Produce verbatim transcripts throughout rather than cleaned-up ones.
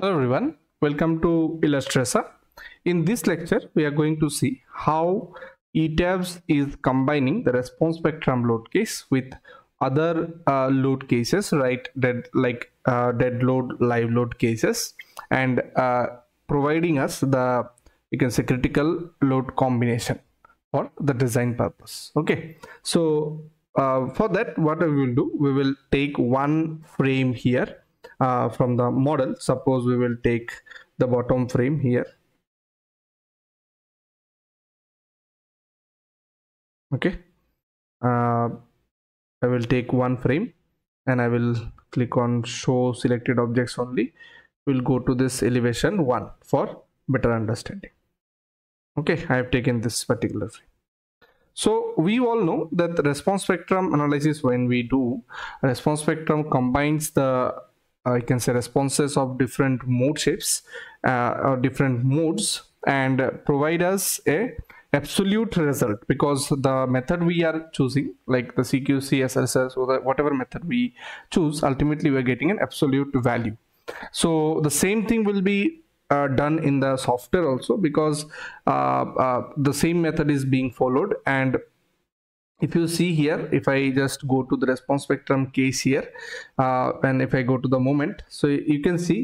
Hello everyone, welcome to ilustraca. In this lecture we are going to see how E TABS is combining the response spectrum load case with other uh, load cases, right, that like uh, dead load, live load cases, and uh, providing us the, you can say, critical load combination for the design purpose. Okay, so uh, for that what we will do, we will take one frame here Uh, from the model. Suppose we will take the bottom frame here. Okay, uh, I will take one frame and I will click on show selected objects only. We'll go to this elevation one for better understanding. Okay, I have taken this particular frame. So we all know that the response spectrum analysis, when we do response spectrum, combines the I can say responses of different mode shapes uh, or different modes and provide us a absolute result, because the method we are choosing, like the C Q C, S S S, or the, whatever method we choose, ultimately we are getting an absolute value. So the same thing will be uh, done in the software also, because uh, uh, the same method is being followed. And if you see here, if I just go to the response spectrum case here, uh, and if I go to the moment, so you can see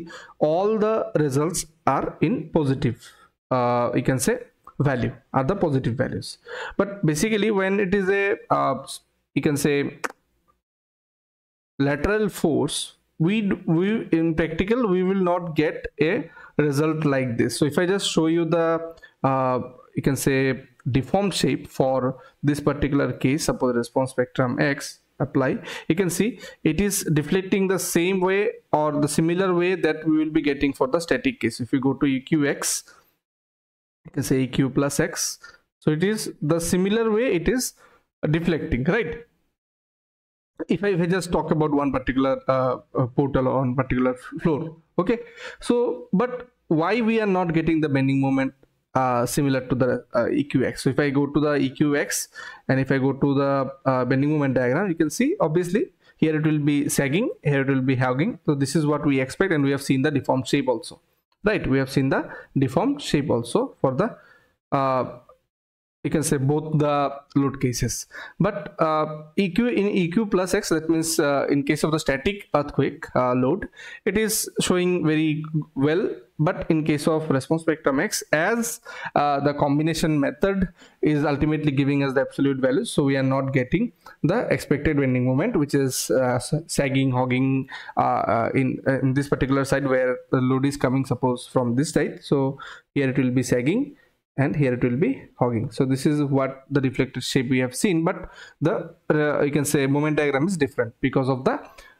all the results are in positive, uh, you can say value, are the positive values. But basically when it is a, uh, you can say lateral force, we, we in practical, we will not get a result like this. So if I just show you the, uh, you can say deformed shape for this particular case, suppose response spectrum X, apply, you can see it is deflecting the same way or the similar way that we will be getting for the static case. If you go to E Q X, you can say E Q plus X, so it is the similar way it is deflecting, right? If I, if I just talk about one particular uh, portal or one particular floor, okay, so but why we are not getting the bending moment Uh, similar to the uh, E Q X? So if I go to the E Q X and if I go to the uh, bending moment diagram, you can see obviously here it will be sagging, here it will be hugging. So this is what we expect, and we have seen the deformed shape also, right? We have seen the deformed shape also for the uh, you can say both the load cases. But uh, E Q in E Q plus X, that means uh, in case of the static earthquake uh, load, it is showing very well. But in case of response spectrum X, as uh, the combination method is ultimately giving us the absolute value, so we are not getting the expected bending moment, which is uh, sagging, hogging uh, uh, in, uh, in this particular side where the load is coming, suppose from this side. So here it will be sagging and here it will be hogging. So this is what the deflected shape we have seen, but the uh, you can say moment diagram is different because of the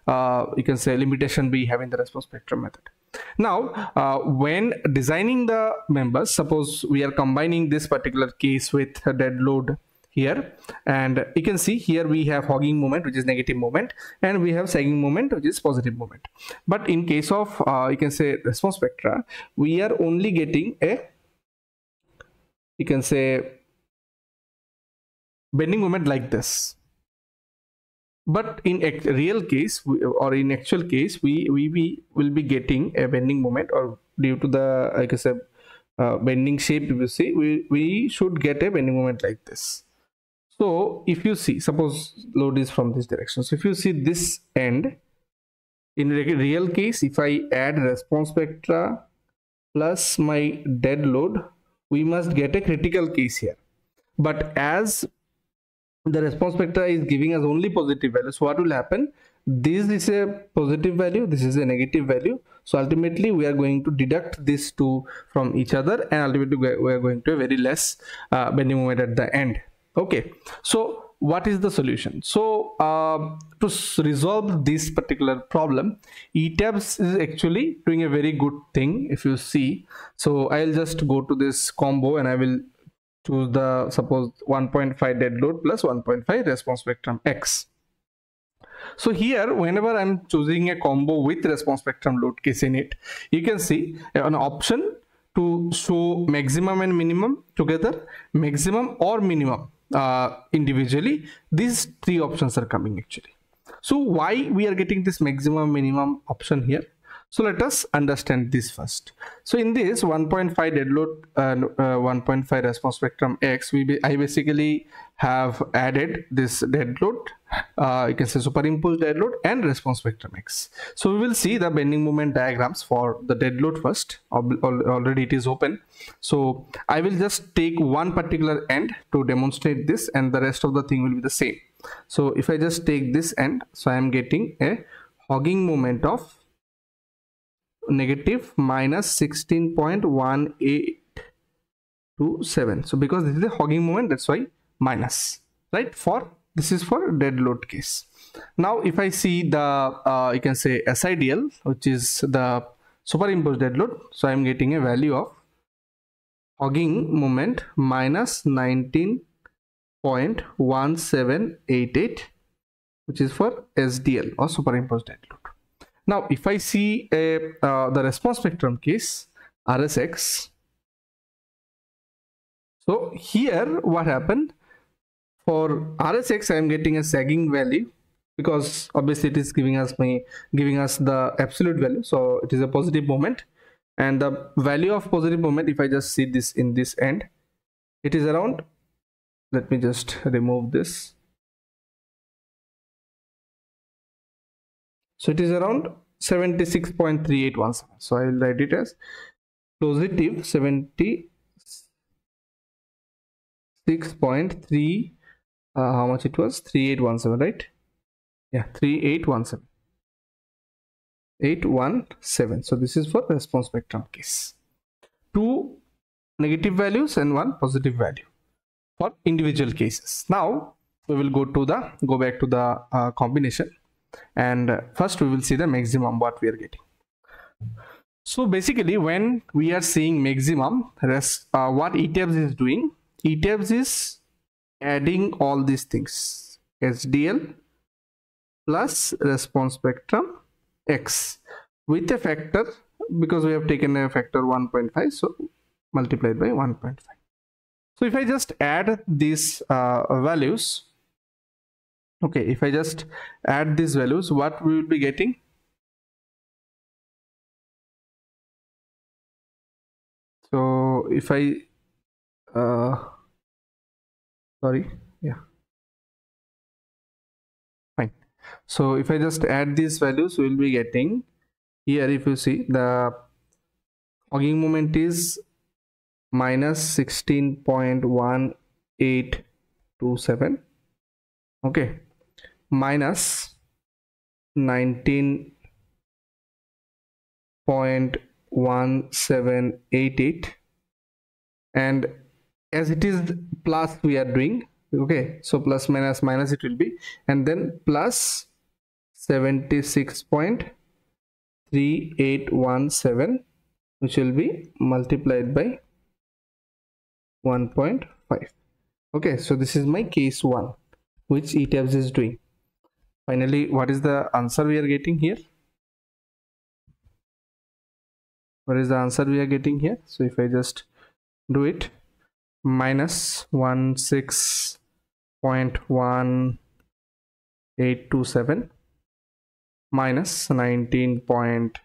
uh, you can say limitation we have in the response spectrum method. Now uh, when designing the members, suppose we are combining this particular case with a dead load here, and you can see here we have hogging moment, which is negative moment, and we have sagging moment, which is positive moment. But in case of uh, you can say response spectra, we are only getting a, you can say, bending moment like this. But in real case or in actual case, we, we, we will be getting a bending moment, or due to the, like I said, uh, bending shape, if you see, we, we should get a bending moment like this. So if you see, suppose load is from this direction. So if you see this end, in real case, if I add response spectra plus my dead load, we must get a critical case here. But as the response spectra is giving us only positive values, so what will happen? This is a positive value, this is a negative value. So ultimately we are going to deduct these two from each other, and ultimately we are going to a very less uh, bending moment at the end. Okay, so what is the solution? So uh, to resolve this particular problem, E TABS is actually doing a very good thing, if you see. So I'll just go to this combo and I will choose the, suppose one point five dead load plus one point five response spectrum X. So here whenever I'm choosing a combo with response spectrum load case in it, you can see an option to show maximum and minimum together, maximum or minimum uh, individually. These three options are coming actually. So why we are getting this maximum minimum option here? So let us understand this first. So in this one point five deadload and uh, one point five response spectrum X, we be, I basically have added this deadload. Uh, you can say superimposed deadload and response spectrum X. So we will see the bending moment diagrams for the deadload first. Already it is open. So I will just take one particular end to demonstrate this, and the rest of the thing will be the same. So if I just take this end, so I am getting a hogging moment of negative minus sixteen point one eight two seven. So because this is a hogging moment, that's why minus, right? For this is for deadload case. Now if I see the uh, you can say S I D L, which is the superimposed deadload, so I am getting a value of hogging moment minus nineteen point one seven eight eight, which is for S D L or superimposed deadload. Now, if I see a, uh, the response spectrum case, R S X, so here what happened, for R S X I am getting a sagging value, because obviously it is giving us my, giving us the absolute value, so it is a positive moment, and the value of positive moment, if I just see this in this end, it is around, let me just remove this. So it is around seventy-six point three eight one seven. So I will write it as positive seventy-six point three, uh, how much it was? three eight one seven, right? Yeah, three eight one seven. eight one seven. So this is for response spectrum case. Two negative values and one positive value for individual cases. Now we will go to the, go back to the uh, combination. And first we will see the maximum what we are getting. So basically when we are seeing maximum, rest, uh, what E T A B S is doing, E T A B S is adding all these things, S D L plus response spectrum X with a factor, because we have taken a factor one point five, so multiplied by one point five. So if I just add these uh, values, okay, if I just add these values, what we will be getting? So if I, uh, sorry, yeah, fine. So if I just add these values, we will be getting here, if you see, the hogging moment is minus sixteen point one eight two seven. Okay, minus nineteen point one seven eight eight, and as it is plus we are doing, okay, so plus minus minus it will be, and then plus seventy-six point three eight one seven, which will be multiplied by one point five. Okay, so this is my case one, which E T A B S is doing. Finally, what is the answer we are getting here? What is the answer we are getting here? So if I just do it, minus sixteen point one eight two seven minus nineteen point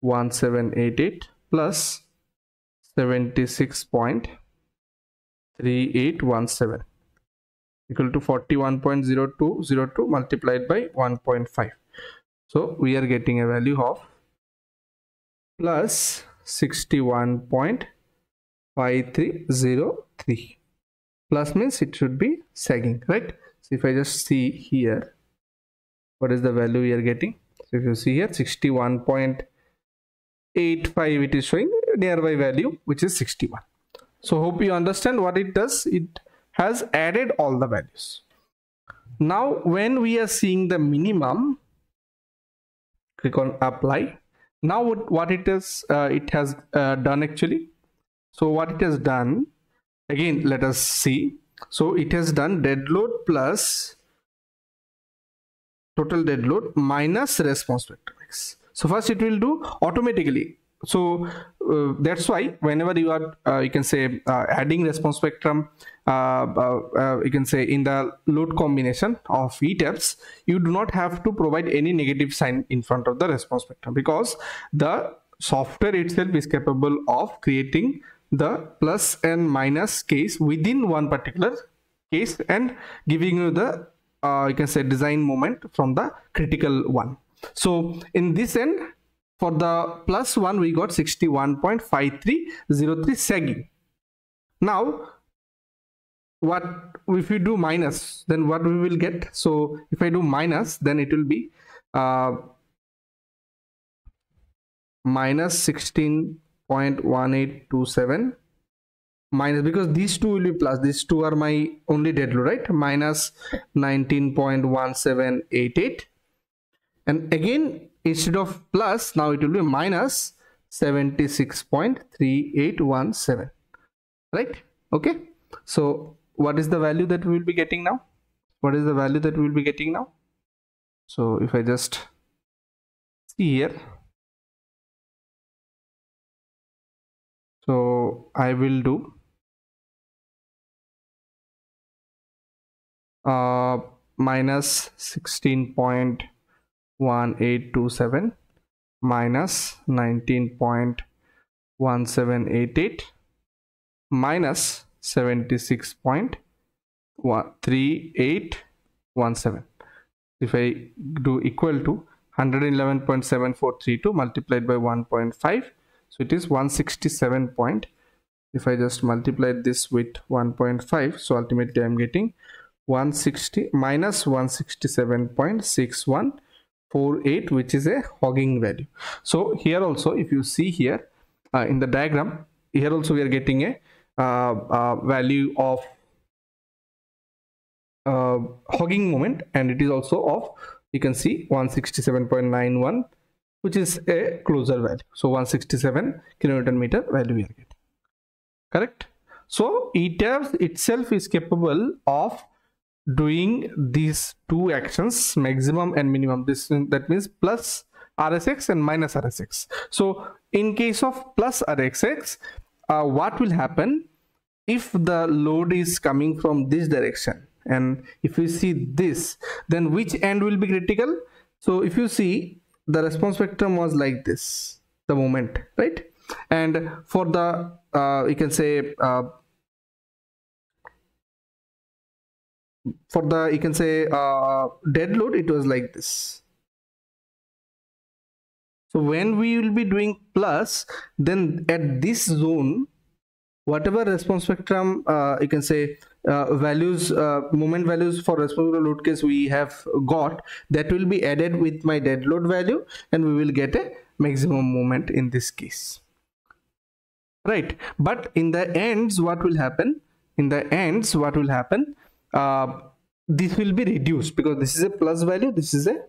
one seven eight eight plus seventy-six point three eight one seven. Equal to forty-one point zero two zero two multiplied by one point five. So we are getting a value of plus sixty-one point five three zero three. Plus means it should be sagging, right? So if I just see here, what is the value we are getting? So if you see here, sixty-one point eight five, it is showing nearby value, which is sixty-one. So hope you understand what it does. It has added all the values. Now when we are seeing the minimum, click on apply. Now what, what it is uh, it has uh, done actually, so what it has done again, let us see. So it has done deadload plus total deadload minus response spectrum X. So first it will do automatically. So uh, that's why whenever you are uh, you can say uh, adding response spectrum uh, uh, uh, you can say in the load combination of E TABS, you do not have to provide any negative sign in front of the response spectrum, because the software itself is capable of creating the plus and minus case within one particular case and giving you the uh, you can say design moment from the critical one. So in this end, for the plus one, we got sixty-one point five three zero three SAGI. Now, what if we do minus, then what we will get? So if I do minus, then it will be uh, minus sixteen point one eight two seven minus, because these two will be plus, these two are my only dead load, right? Minus nineteen point one seven eight eight, and again, instead of plus, now it will be minus seventy-six point three eight one seven, right? Okay, so what is the value that we will be getting now? What is the value that we will be getting now? So if I just see here, so I will do uh, minus sixteen point one eight two seven minus nineteen point one seven eight eight minus seventy-six point three eight one seven. If I do equal to one eleven point seven four three two multiplied by one point five, so it is one sixty-seven point. If I just multiply this with one point five, so ultimately I'm getting one sixty minus one sixty-seven point six one four eight, which is a hogging value. So here also, if you see here uh, in the diagram, here also we are getting a uh, uh, value of uh, hogging moment, and it is also of, you can see, one sixty-seven point nine one, which is a closer value. So one sixty-seven kilonewton meter value we are getting, correct? So E TABS itself is capable of doing these two actions, maximum and minimum. This, that means plus R S X and minus R S X. So in case of plus R S X, uh, what will happen if the load is coming from this direction? And if we see this, then which end will be critical? So if you see, the response spectrum was like this, the moment, right? And for the uh, you can say uh, for the you can say uh, dead load, it was like this. So when we will be doing plus, then at this zone, whatever response spectrum uh, you can say uh, values, uh, moment values for response load case we have got, that will be added with my dead load value, and we will get a maximum moment in this case, right? But in the ends, what will happen? In the ends, what will happen? Uh, this will be reduced, because this is a plus value, this is a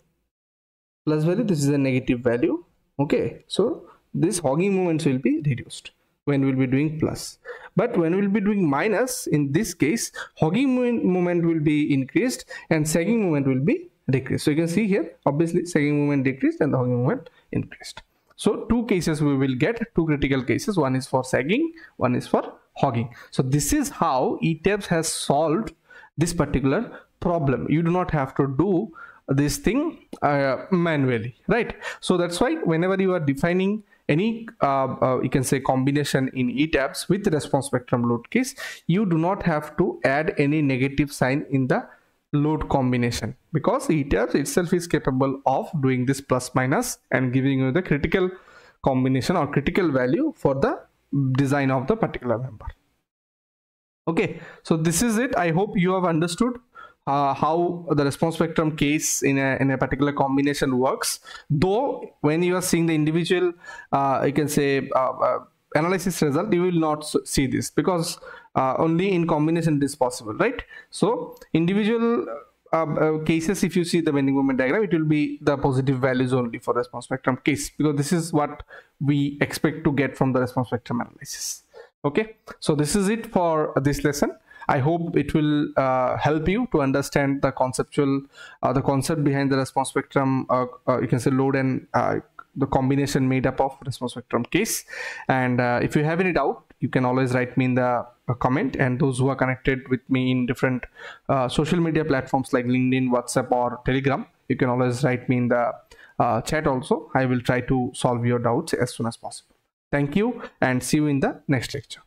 plus value, this is a negative value. Okay, so this hogging moments will be reduced when we'll be doing plus. But when we'll be doing minus, in this case, hogging moment will be increased and sagging moment will be decreased. So you can see here, obviously sagging moment decreased and the hogging moment increased. So two cases we will get, two critical cases, one is for sagging, one is for hogging. So this is how E TABS has solved this particular problem. You do not have to do this thing uh, manually, right? So that's why whenever you are defining any uh, uh, you can say combination in E TABS with response spectrum load case, you do not have to add any negative sign in the load combination, because E TABS itself is capable of doing this plus minus and giving you the critical combination or critical value for the design of the particular member. Okay, so this is it. I hope you have understood uh, how the response spectrum case in a, in a particular combination works. Though when you are seeing the individual uh, you can say uh, uh, analysis result, you will not see this, because uh, only in combination it is possible, right? So individual uh, uh, cases, if you see the bending moment diagram, it will be the positive values only for response spectrum case, because this is what we expect to get from the response spectrum analysis. Okay, so this is it for this lesson. I hope it will uh, help you to understand the conceptual uh, the concept behind the response spectrum uh, uh, you can say load and uh, the combination made up of response spectrum case. And uh, if you have any doubt, you can always write me in the uh, comment, and those who are connected with me in different uh, social media platforms like LinkedIn, WhatsApp or Telegram, you can always write me in the uh, chat also. I will try to solve your doubts as soon as possible. Thank you and see you in the next lecture.